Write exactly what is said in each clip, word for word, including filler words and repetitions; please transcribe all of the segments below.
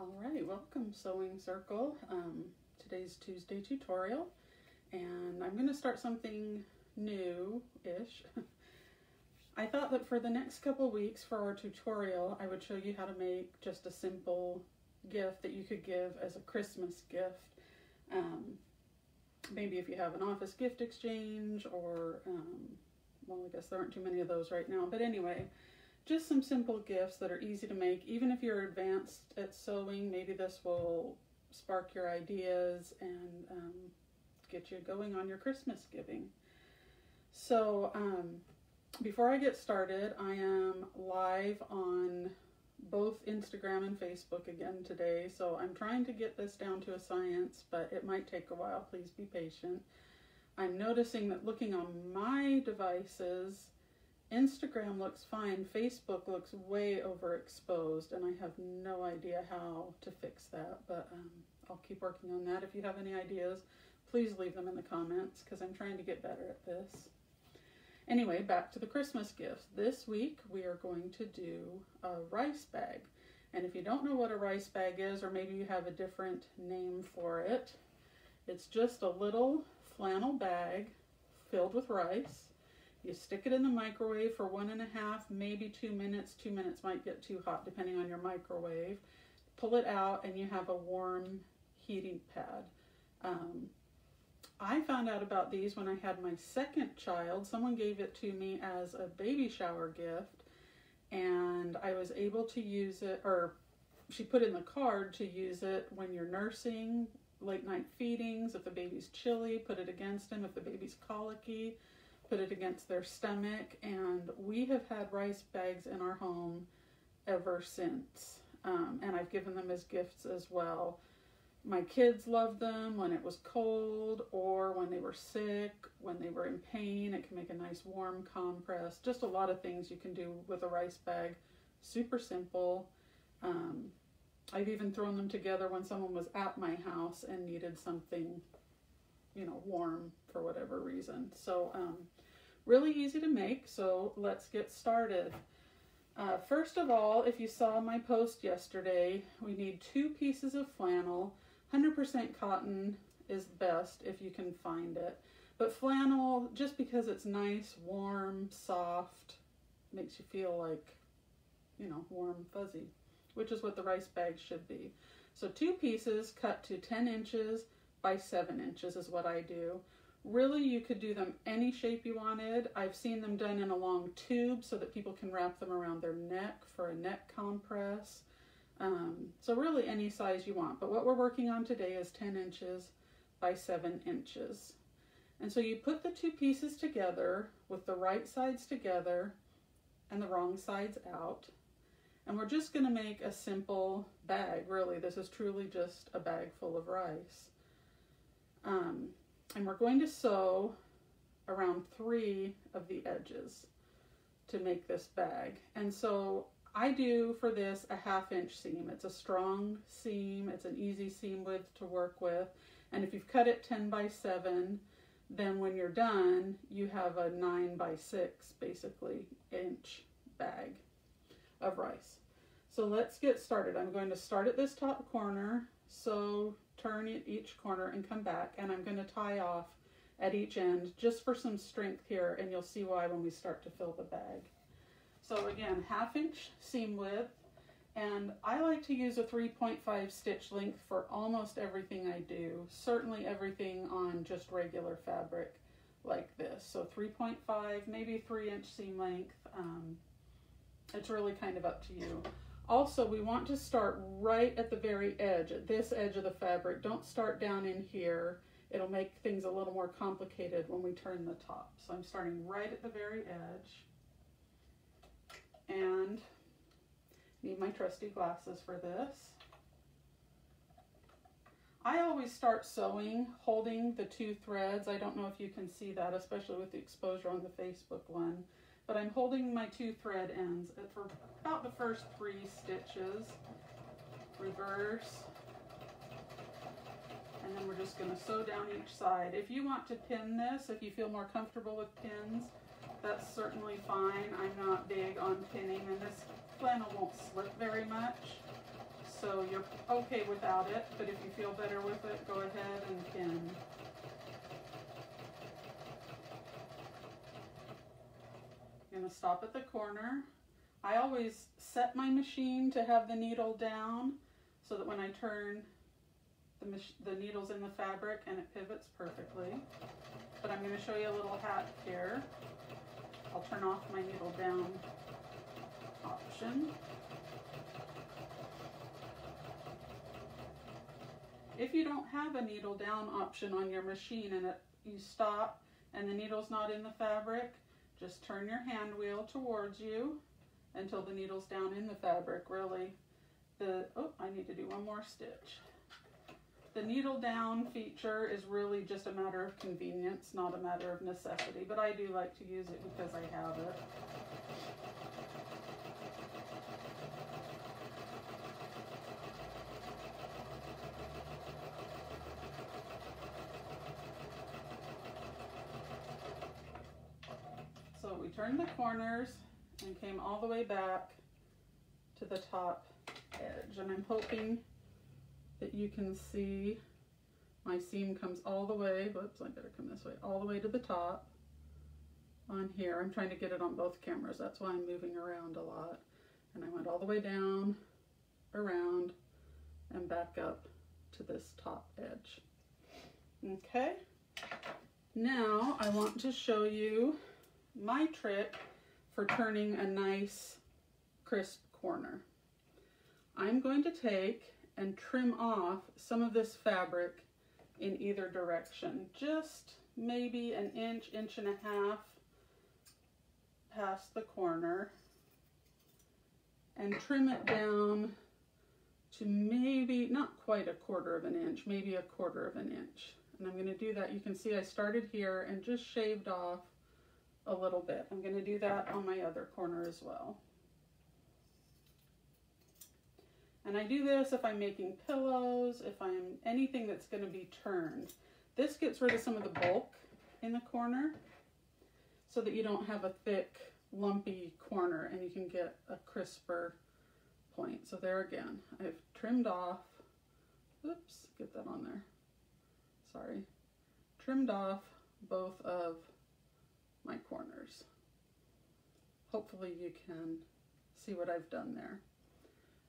All right, welcome Sewing Circle. Um, today's Tuesday tutorial, and I'm going to start something new-ish. I thought that for the next couple weeks for our tutorial, I would show you how to make just a simple gift that you could give as a Christmas gift. Um, maybe if you have an office gift exchange or, um, well, I guess there aren't too many of those right now, but anyway, just some simple gifts that are easy to make. Even if you're advanced at sewing, maybe this will spark your ideas and um, get you going on your Christmas giving. So um, before I get started, I am live on both Instagram and Facebook again today. So I'm trying to get this down to a science, but it might take a while. Please be patient. I'm noticing that looking on my devices, Instagram looks fine, Facebook looks way overexposed, and I have no idea how to fix that, but um, I'll keep working on that. If you have any ideas, please leave them in the comments, because I'm trying to get better at this. Anyway, back to the Christmas gifts. This week we are going to do a rice bag, and if you don't know what a rice bag is, or maybe you have a different name for it, it's just a little flannel bag filled with rice. You stick it in the microwave for one and a half, maybe two minutes. Two minutes might get too hot depending on your microwave. Pull it out and you have a warm heating pad. Um, I found out about these when I had my second child. Someone gave it to me as a baby shower gift, and I was able to use it, or she put in the card to use it when you're nursing, late night feedings. If the baby's chilly, put it against him. If the baby's colicky, put it against their stomach, and we have had rice bags in our home ever since. Um, and I've given them as gifts as well. My kids loved them when it was cold or when they were sick, when they were in pain. It can make a nice warm compress. Just a lot of things you can do with a rice bag. Super simple. Um, I've even thrown them together when someone was at my house and needed something, you know, warm for whatever reason. So um, really easy to make, so let's get started. Uh, first of all, if you saw my post yesterday, we need two pieces of flannel. one hundred percent cotton is best if you can find it, but flannel, just because it's nice, warm, soft, makes you feel like, you know, warm, fuzzy, which is what the rice bag should be. So two pieces cut to ten inches by seven inches is what I do. Really, you could do them any shape you wanted. I've seen them done in a long tube so that people can wrap them around their neck for a neck compress. Um, so really any size you want, but what we're working on today is ten inches by seven inches. And so you put the two pieces together with the right sides together and the wrong sides out. And we're just gonna make a simple bag, really. This is truly just a bag full of rice. Um, and we're going to sew around three of the edges to make this bag. And so I do for this a half inch seam. It's a strong seam. It's an easy seam width to work with. And if you've cut it ten by seven, then when you're done, you have a nine by six, basically, inch bag of rice. So let's get started. I'm going to start at this top corner, sew, turn at each corner and come back, and I'm going to tie off at each end just for some strength here, and you'll see why when we start to fill the bag. So again, half inch seam width, and I like to use a three point five stitch length for almost everything I do, certainly everything on just regular fabric like this. So three point five, maybe three inch seam length. Um, it's really kind of up to you. Also, we want to start right at the very edge, at this edge of the fabric. Don't start down in here. It'll make things a little more complicated when we turn the top. So I'm starting right at the very edge, and need my trusty glasses for this. I always start sewing holding the two threads. I don't know if you can see that, especially with the exposure on the Facebook one, but I'm holding my two thread ends for about the first three stitches, reverse, and then we're just going to sew down each side. If you want to pin this, if you feel more comfortable with pins, that's certainly fine. I'm not big on pinning, and this flannel won't slip very much, so you're okay without it, but if you feel better with it, go ahead and pin. I'm going to stop at the corner. I always set my machine to have the needle down so that when I turn, the, the needle's in the fabric and it pivots perfectly. But I'm going to show you a little hack here. I'll turn off my needle down option. If you don't have a needle down option on your machine and it, you stop and the needle's not in the fabric, just turn your hand wheel towards you until the needle's down in the fabric, really. The, oh, I need to do one more stitch. The needle down feature is really just a matter of convenience, not a matter of necessity, but I do like to use it because I have it. So we turned the corners and came all the way back to the top edge. And I'm hoping that you can see my seam comes all the way, whoops, I better come this way, all the way to the top on here. I'm trying to get it on both cameras. That's why I'm moving around a lot. And I went all the way down, around, and back up to this top edge. Okay, now I want to show you my trick for turning a nice crisp corner. I'm going to take and trim off some of this fabric in either direction, just maybe an inch, inch and a half past the corner, and trim it down to maybe not quite a quarter of an inch, maybe a quarter of an inch. And I'm going to do that. You can see I started here and just shaved off a little bit. I'm going to do that on my other corner as well. And I do this if I'm making pillows, if I'm anything that's going to be turned. This gets rid of some of the bulk in the corner so that you don't have a thick, lumpy corner and you can get a crisper point. So there again, I've trimmed off, oops, get that on there, sorry, trimmed off both of my corners. Hopefully you can see what I've done there.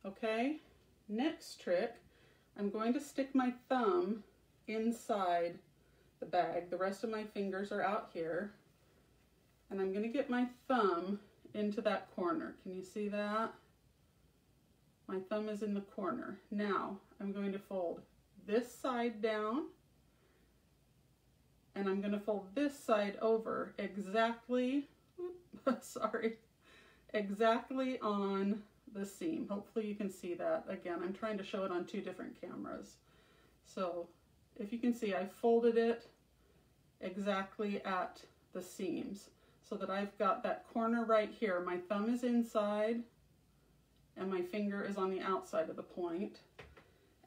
Okay, next trick, I'm going to stick my thumb inside the bag. The rest of my fingers are out here, and I'm going to get my thumb into that corner. Can you see that? My thumb is in the corner. Now I'm going to fold this side down, and I'm going to fold this side over exactly, oops, sorry, exactly on the seam. Hopefully you can see that. Again, I'm trying to show it on two different cameras. So if you can see, I folded it exactly at the seams so that I've got that corner right here. My thumb is inside and my finger is on the outside of the point.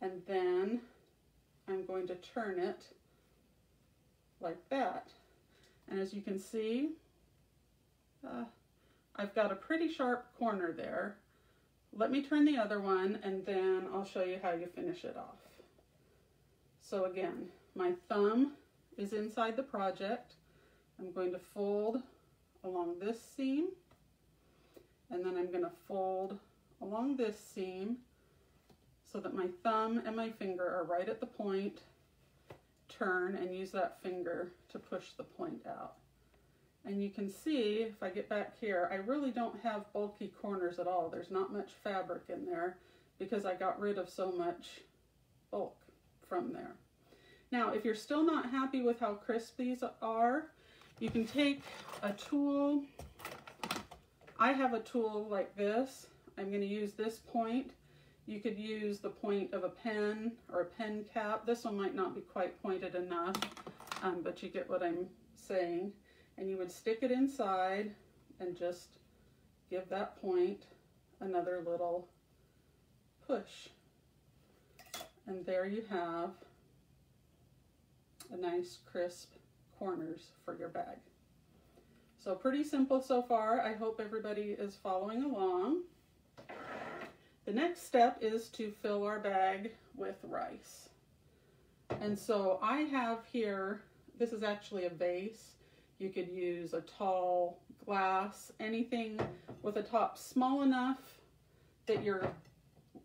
And then I'm going to turn it like that. And as you can see, uh, I've got a pretty sharp corner there. Let me turn the other one and then I'll show you how you finish it off. So again, my thumb is inside the project. I'm going to fold along this seam and then I'm going to fold along this seam so that my thumb and my finger are right at the point. Turn and use that finger to push the point out. And you can see, if I get back here, I really don't have bulky corners at all. There's not much fabric in there because I got rid of so much bulk from there. Now, if you're still not happy with how crisp these are, you can take a tool. I have a tool like this. I'm going to use this point. You could use the point of a pen or a pen cap. This one might not be quite pointed enough, um, but you get what I'm saying. And you would stick it inside and just give that point another little push. And there you have a nice crisp corners for your bag. So pretty simple so far. I hope everybody is following along. The next step is to fill our bag with rice. And so I have here, this is actually a vase. You could use a tall glass, anything with a top small enough that your,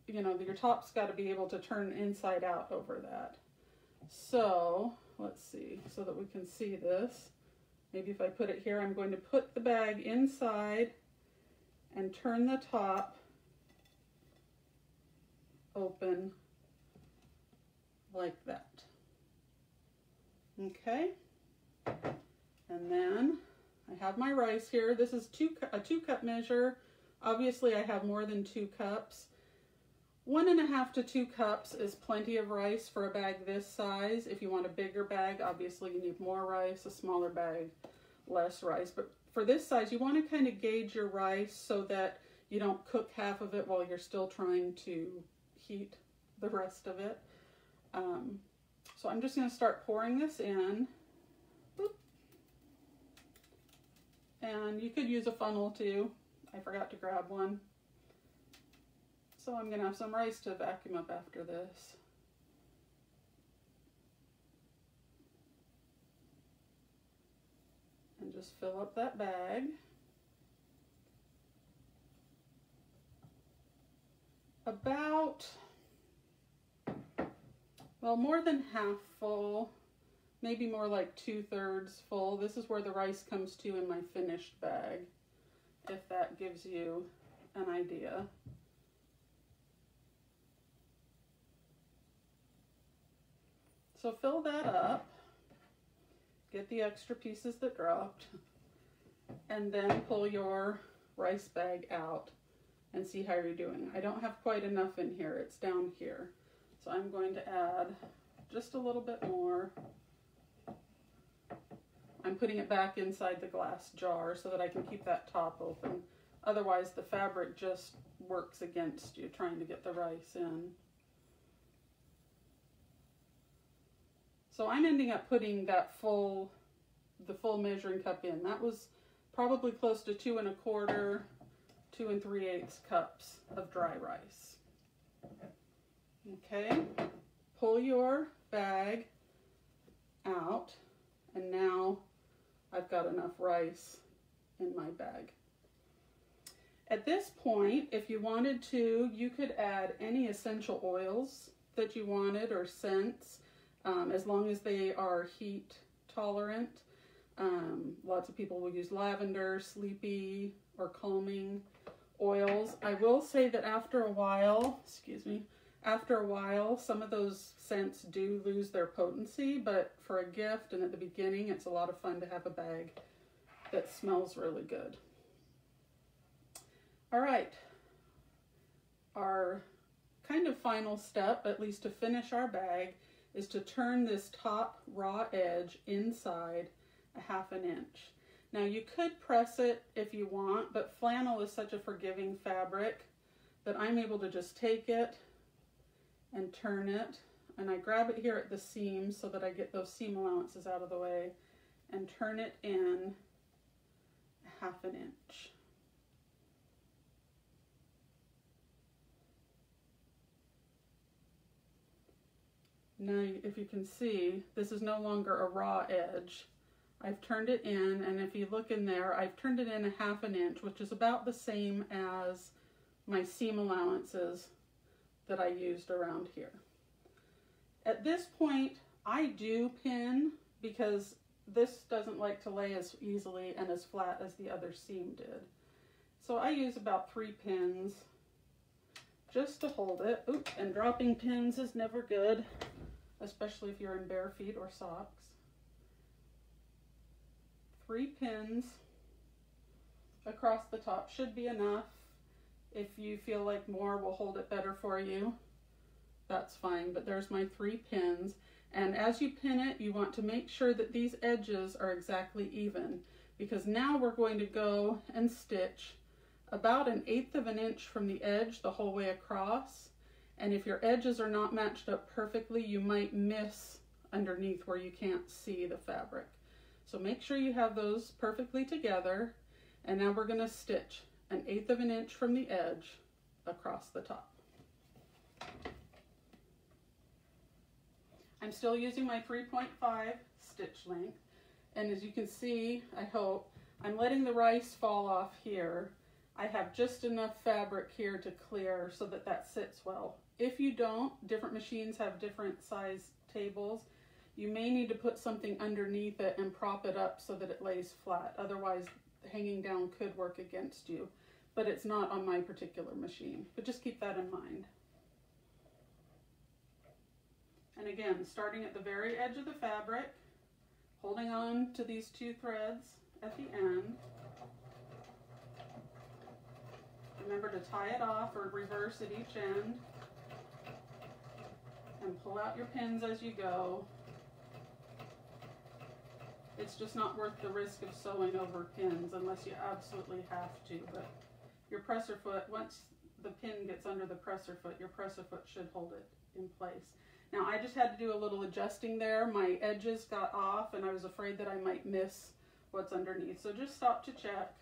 you know, your top's got to be able to turn inside out over that. So let's see, so that we can see this. Maybe if I put it here, I'm going to put the bag inside and turn the top open like that. Okay. And then I have my rice here. This is two, a two cup measure. Obviously I have more than two cups. One and a half to two cups is plenty of rice for a bag this size. If you want a bigger bag, obviously you need more rice, a smaller bag, less rice. But for this size, you want to kind of gauge your rice so that you don't cook half of it while you're still trying to heat the rest of it. Um, so I'm just going to start pouring this in. And you could use a funnel too. I forgot to grab one. So I'm gonna have some rice to vacuum up after this. And just fill up that bag. About, well, more than half full. Maybe more like two-thirds full. This is where the rice comes to in my finished bag, if that gives you an idea. So fill that up, get the extra pieces that dropped, and then pull your rice bag out and see how you're doing. I don't have quite enough in here, it's down here. So I'm going to add just a little bit more. I'm putting it back inside the glass jar so that I can keep that top open. Otherwise, the fabric just works against you trying to get the rice in. So I'm ending up putting that full, the full measuring cup in. That was probably close to two and a quarter, two and three eighths cups of dry rice. Okay, pull your bag out, and now I've got enough rice in my bag. At this point, if you wanted to, you could add any essential oils that you wanted or scents, um, as long as they are heat tolerant. Um, lots of people will use lavender, sleepy, or calming oils. I will say that after a while, excuse me, after a while, some of those scents do lose their potency, but for a gift and at the beginning, it's a lot of fun to have a bag that smells really good. All right, our kind of final step, at least to finish our bag, is to turn this top raw edge inside a half an inch. Now you could press it if you want, but flannel is such a forgiving fabric that I'm able to just take it and turn it, and I grab it here at the seam so that I get those seam allowances out of the way, and turn it in a half an inch. Now, if you can see, this is no longer a raw edge. I've turned it in, and if you look in there, I've turned it in a half an inch, which is about the same as my seam allowances that I used around here. At this point, I do pin because this doesn't like to lay as easily and as flat as the other seam did. So I use about three pins just to hold it. Oops, and dropping pins is never good, especially if you're in bare feet or socks. Three pins across the top should be enough. If you feel like more will hold it better for you, that's fine, but there's my three pins. And as you pin it, you want to make sure that these edges are exactly even, because now we're going to go and stitch about an eighth of an inch from the edge the whole way across. And if your edges are not matched up perfectly, you might miss underneath where you can't see the fabric. So make sure you have those perfectly together. And now we're going to stitch an eighth of an inch from the edge across the top. I'm still using my three point five stitch length, and as you can see, I hope, I'm letting the rice fall off here. I have just enough fabric here to clear so that that sits well. If you don't, different machines have different size tables. You may need to put something underneath it and prop it up so that it lays flat. Otherwise, hanging down could work against you, but it's not on my particular machine. But just keep that in mind. And again, starting at the very edge of the fabric, holding on to these two threads at the end. Remember to tie it off or reverse at each end, and pull out your pins as you go. It's just not worth the risk of sewing over pins unless you absolutely have to, but your presser foot, once the pin gets under the presser foot, your presser foot should hold it in place. Now I just had to do a little adjusting there. My edges got off and I was afraid that I might miss what's underneath. So just stop to check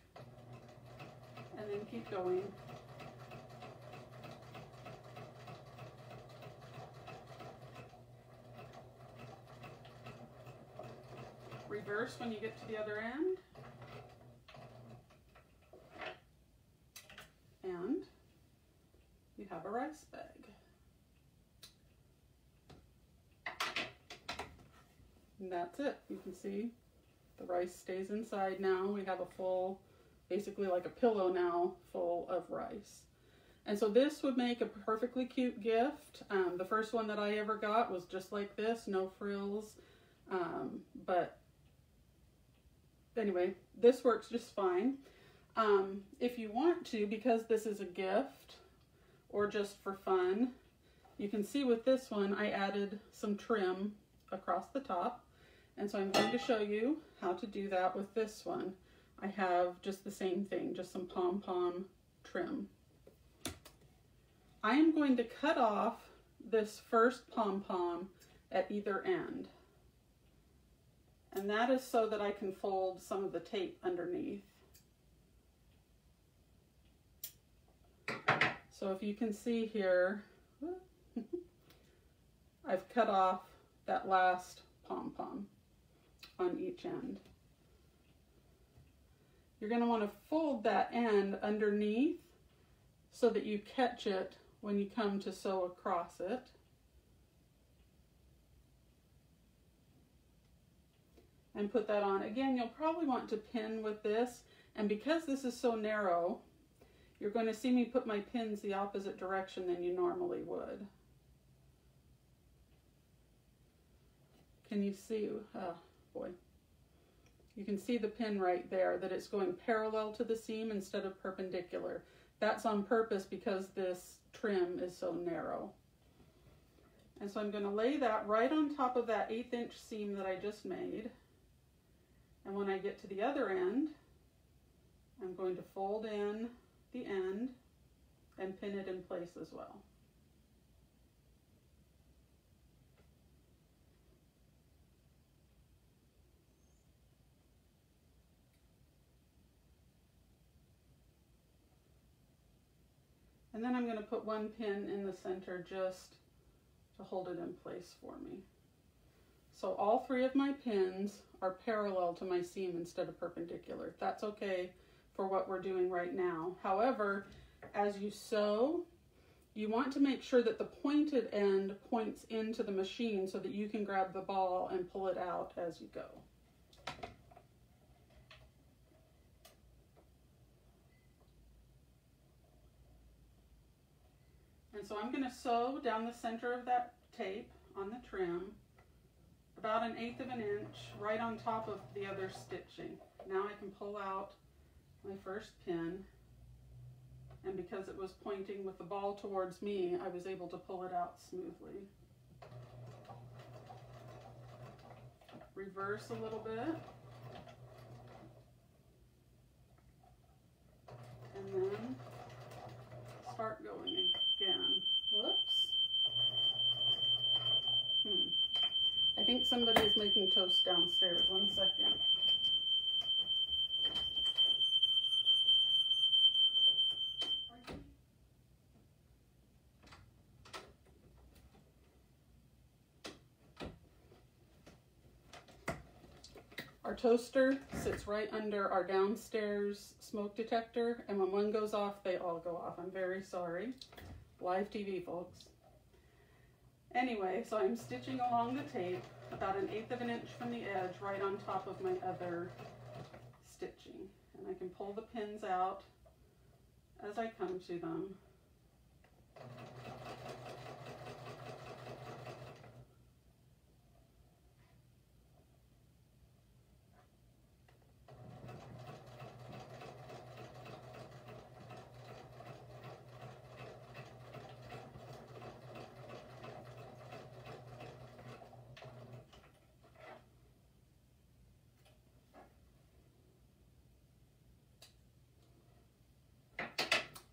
and then keep going. Reverse when you get to the other end. And you have a rice bag. And that's it. You can see the rice stays inside now. We have a full, basically like a pillow now, full of rice. And so this would make a perfectly cute gift. Um, the first one that I ever got was just like this, no frills. Um, but anyway, this works just fine. Um, if you want to, because this is a gift or just for fun, you can see with this one, I added some trim across the top. And so I'm going to show you how to do that with this one. I have just the same thing, just some pom-pom trim. I am going to cut off this first pom-pom at either end. And that is so that I can fold some of the tape underneath. So if you can see here, I've cut off that last pom-pom on each end. You're going to want to fold that end underneath so that you catch it when you come to sew across it. And put that on. Again, you'll probably want to pin with this, and because this is so narrow, you're going to see me put my pins the opposite direction than you normally would. Can you see? Oh boy. You can see the pin right there, that it's going parallel to the seam instead of perpendicular. That's on purpose because this trim is so narrow. And so I'm going to lay that right on top of that eighth inch seam that I just made. And when I get to the other end, I'm going to fold in the end and pin it in place as well. And then I'm going to put one pin in the center just to hold it in place for me. So all three of my pins are parallel to my seam instead of perpendicular. That's okay for what we're doing right now. However, as you sew, you want to make sure that the pointed end points into the machine so that you can grab the ball and pull it out as you go. And so I'm going to sew down the center of that tape on the trim, about an eighth of an inch, right on top of the other stitching. Now I can pull out my first pin, and because it was pointing with the ball towards me, I was able to pull it out smoothly. Reverse a little bit, and then start going again. Whoops. Hmm. I think somebody is making toast downstairs. One second. Our toaster sits right under our downstairs smoke detector, and when one goes off, they all go off. I'm very sorry. Live T V, folks. Anyway, so I'm stitching along the tape about an eighth of an inch from the edge right on top of my other stitching. And I can pull the pins out as I come to them.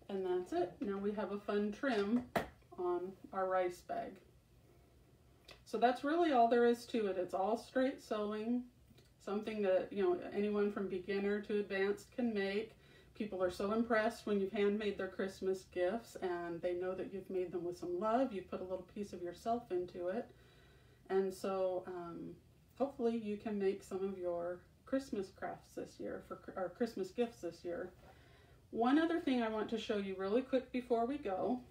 And that's it. Now we have a fun trim on our rice bag. So that's really all there is to it. It's all straight sewing, something that, you know, anyone from beginner to advanced can make. People are so impressed when you've handmade their Christmas gifts and they know that you've made them with some love. You've put a little piece of yourself into it. And so um, hopefully you can make some of your Christmas crafts this year, for or Christmas gifts this year. One other thing I want to show you really quick before we go,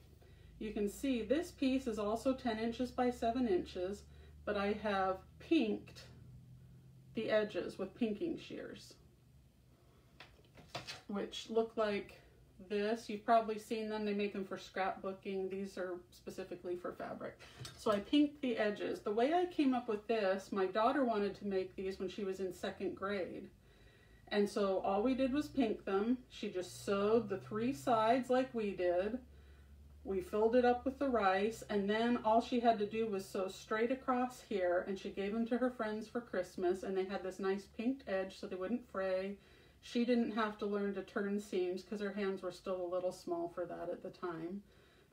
you can see this piece is also ten inches by seven inches, but I have pinked the edges with pinking shears, which look like this. You've probably seen them. They make them for scrapbooking. These are specifically for fabric. So I pinked the edges. The way I came up with this, my daughter wanted to make these when she was in second grade. And so all we did was pink them. She just sewed the three sides like we did. We filled it up with the rice, and then all she had to do was sew straight across here, and she gave them to her friends for Christmas, and they had this nice pinked edge so they wouldn't fray. She didn't have to learn to turn seams because her hands were still a little small for that at the time.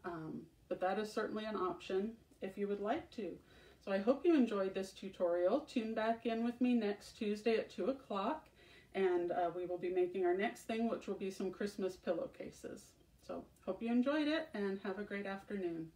Um, but that is certainly an option if you would like to. So I hope you enjoyed this tutorial. Tune back in with me next Tuesday at two o'clock. And uh, we will be making our next thing, which will be some Christmas pillowcases. So hope you enjoyed it and have a great afternoon.